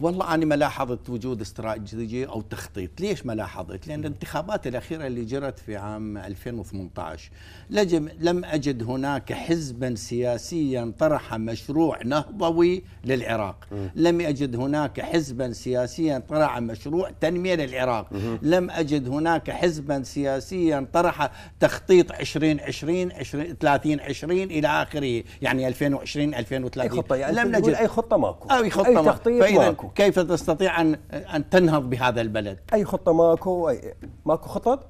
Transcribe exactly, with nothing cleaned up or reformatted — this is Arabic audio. والله أنا ما لاحظت وجود استراتيجية أو تخطيط. ليش ما لاحظت؟ لأن الانتخابات الأخيرة اللي جرت في عام ألفين وثمانية عشر لم أجد هناك حزبا سياسيا طرح مشروع نهضوي للعراق. م. لم أجد هناك حزبا سياسيا طرح مشروع تنمية للعراق. م. لم أجد هناك حزبا سياسيا طرح تخطيط عشرين عشرين ثلاثين عشرين إلى آخره، يعني ألفين وعشرين ألفين وثلاثين. لم نجد أي خطة ماكو، أي خطة أي تخطيط ماكو. ماكو. كيف تستطيع أن أن تنهض بهذا البلد؟ أي خطة ماكو، أي ماكو خطط؟